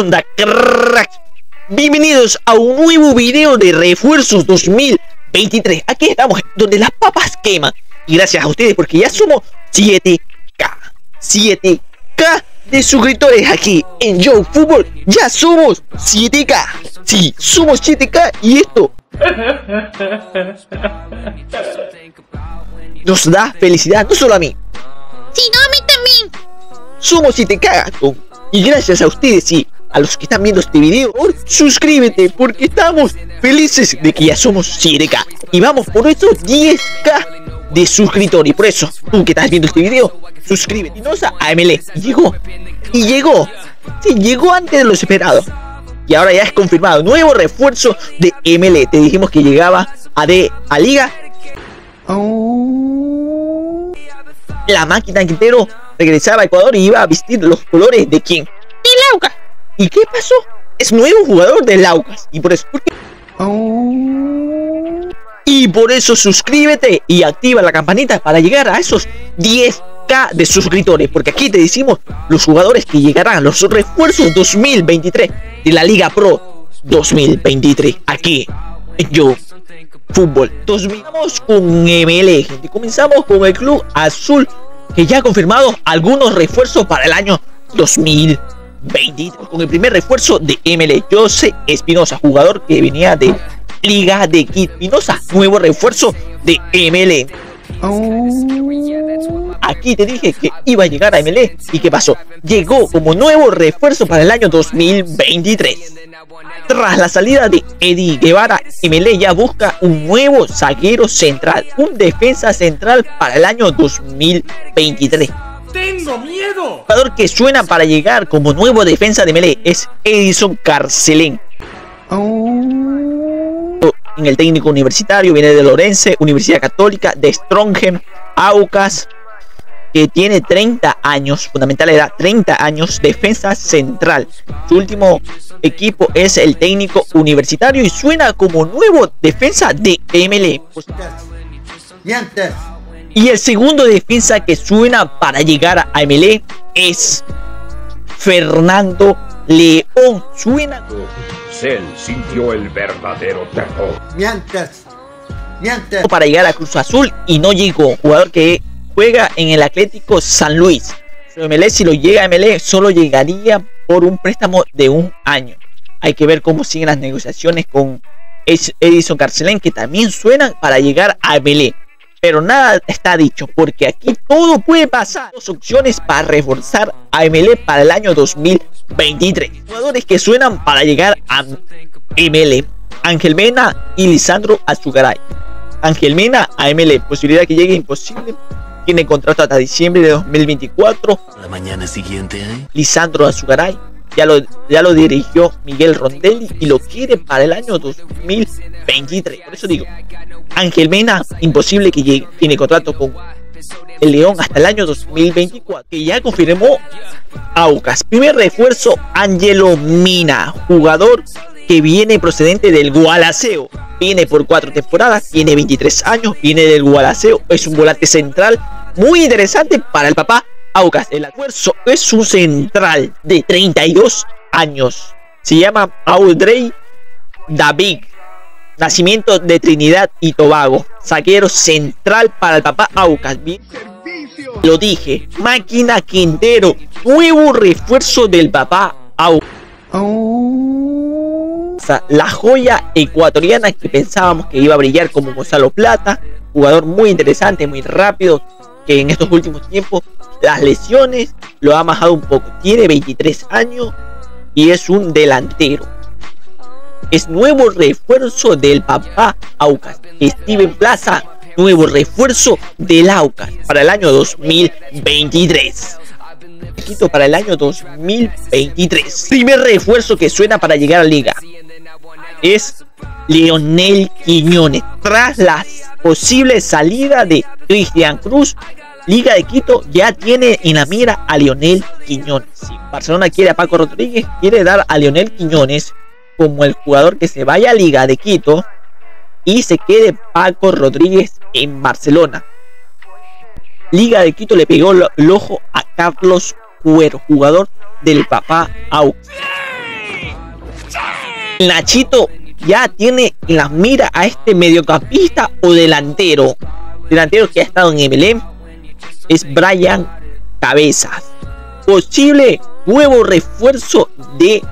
onda, crack. Bienvenidos a un nuevo video de refuerzos 2023. Aquí estamos, donde las papas queman. Y gracias a ustedes, porque ya somos 7K de suscriptores aquí en Yo Fútbol. Ya somos 7K. Sí, somos 7K y esto nos da felicidad, no solo a mí, sino a mí también. Somos 7K y gracias a ustedes y a los que están viendo este video, suscríbete porque estamos felices de que ya somos 7K y vamos por estos 10K de suscriptores. Y por eso, tú que estás viendo este video, suscríbete. Y nos a Emelec llegó, sí, llegó antes de lo esperado. Y ahora ya es confirmado, nuevo refuerzo de Emelec. Te dijimos que llegaba a Liga. La máquina Quintero regresaba a Ecuador y iba a vestir los colores de ¿quién? De Aucas. ¿Y qué pasó? Es nuevo jugador de Aucas. Y por eso suscríbete y activa la campanita para llegar a esos 10K de suscriptores, porque aquí te decimos los jugadores que llegarán, los refuerzos 2023 de la Liga Pro 2023 aquí en Yo Fútbol. Comenzamos con ML, gente. Comenzamos con el Club Azul, que ya ha confirmado algunos refuerzos para el año 2023. Con el primer refuerzo de ML, José Espinosa, jugador que venía de Liga de Quito. Espinosa, nuevo refuerzo de ML. Aquí te dije que iba a llegar a ML. ¿Y qué pasó? Llegó como nuevo refuerzo para el año 2023. Tras la salida de Eddie Guevara, ML ya busca un nuevo zaguero central, un defensa central para el año 2023. ¡Tengo miedo! El jugador que suena para llegar como nuevo defensa de ML es Edison Carcelén. En el técnico universitario, viene de Lorense, Universidad Católica, de Stronghem, Aucas, que tiene 30 años, fundamental edad, 30 años, defensa central. Su último equipo es el técnico universitario y suena como nuevo defensa de ML. Y el segundo defensa que suena para llegar a ML es Fernando León. Suena. Él sintió el verdadero terror. Mientes. Para llegar a Cruz Azul y no llegó. Jugador que juega en el Atlético San Luis. ML, si lo llega a ML, solo llegaría por un préstamo de un año. Hay que ver cómo siguen las negociaciones con Edison Carcelén, que también suenan para llegar a ML. Pero nada está dicho, porque aquí todo puede pasar. Dos opciones para reforzar a ML para el año 2023. Jugadores que suenan para llegar a ML: Ángel Mena y Lisandro Azugaray. Ángel Mena a ML, posibilidad que llegue imposible. Tiene contrato hasta diciembre de 2024. La mañana siguiente, Lisandro Azugaray ya lo dirigió Miguel Rondelli y lo quiere para el año 2023. Por eso digo, Ángel Mena, imposible que llegue. Tiene contrato con el León hasta el año 2024, que ya confirmó Aucas. Primer refuerzo, Angelo Mina, jugador que viene procedente del Gualaceo. Viene por 4 temporadas, tiene 23 años, viene del Gualaceo. Es un volante central muy interesante para el papá Aucas. El refuerzo es un central de 32 años. Se llama Audrey David, nacimiento de Trinidad y Tobago. Zaguero central para el papá Aucas. Bien, lo dije, máquina Quintero, nuevo refuerzo del papá Aucas. La joya ecuatoriana que pensábamos que iba a brillar como Gonzalo Plata. Jugador muy interesante, muy rápido, que en estos últimos tiempos las lesiones lo ha bajado un poco. Tiene 23 años y es un delantero. Es nuevo refuerzo del papá Aucas. Steven Plaza, nuevo refuerzo del Aucas para el año 2023. Quito para el año 2023. Primer refuerzo que suena para llegar a Liga es Leonel Quiñones. Tras la posible salida de Cristian Cruz, Liga de Quito ya tiene en la mira a Leonel Quiñones. Si Barcelona quiere a Paco Rodríguez, quiere dar a Leonel Quiñones como el jugador que se vaya a Liga de Quito y se quede Paco Rodríguez en Barcelona. Liga de Quito le pegó el ojo a Carlos Agüero, jugador del papá Aucas. el Nachito ya tiene en las miras a este mediocampista o delantero. Delantero que ha estado en Emelec es Brian Cabezas, posible nuevo refuerzo de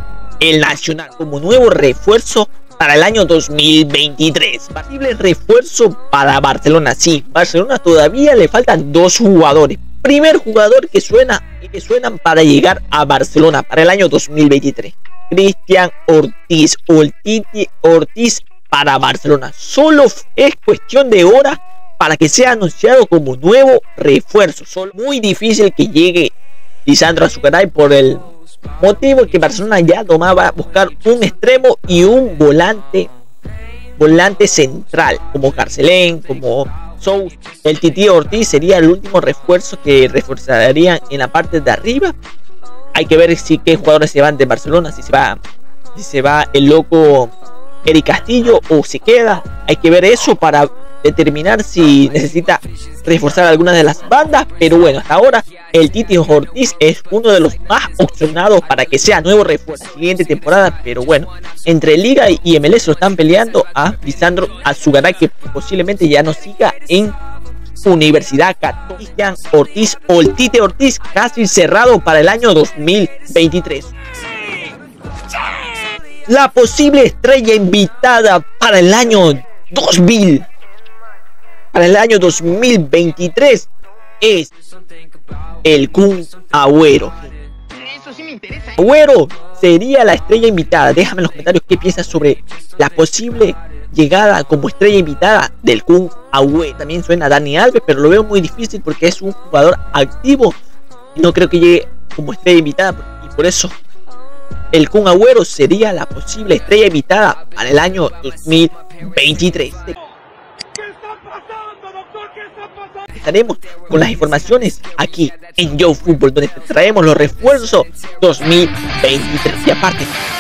el Nacional, como nuevo refuerzo para el año 2023. Posible refuerzo para Barcelona. Sí, Barcelona todavía le faltan dos jugadores. Primer jugador que suenan para llegar a Barcelona para el año 2023. Cristian Ortiz o el Titi Ortiz para Barcelona. Solo es cuestión de horas para que sea anunciado como nuevo refuerzo. Solo muy difícil que llegue Lisandro Azucaray, por el motivo que Barcelona ya tomaba buscar un extremo y un volante central, como Carcelén, como Sou. El Titi Ortiz sería el último refuerzo que reforzarían en la parte de arriba. Hay que ver si qué jugadores se van de Barcelona, si se va el loco Eric Castillo o si queda. Hay que ver eso para determinar si necesita reforzar alguna de las bandas, pero bueno, hasta ahora el Titi Ortiz es uno de los más opcionados para que sea nuevo refuerzo la siguiente temporada. Pero bueno, entre Liga y Emelec lo están peleando a Lisandro Azugaray, que posiblemente ya no siga en Universidad Católica. Ortiz o el Titi Ortiz casi cerrado para el año 2023. La posible estrella invitada para el año 2023 es el Kun Agüero. Agüero sería la estrella invitada. Déjame en los comentarios qué piensas sobre la posible llegada como estrella invitada del Kun Agüero. También suena a Dani Alves, pero lo veo muy difícil porque es un jugador activo y no creo que llegue como estrella invitada, y por eso el Kun Agüero sería la posible estrella invitada para el año 2023. Estaremos con las informaciones aquí en Yo Fútbol, donde traemos los refuerzos 2023. Y aparte,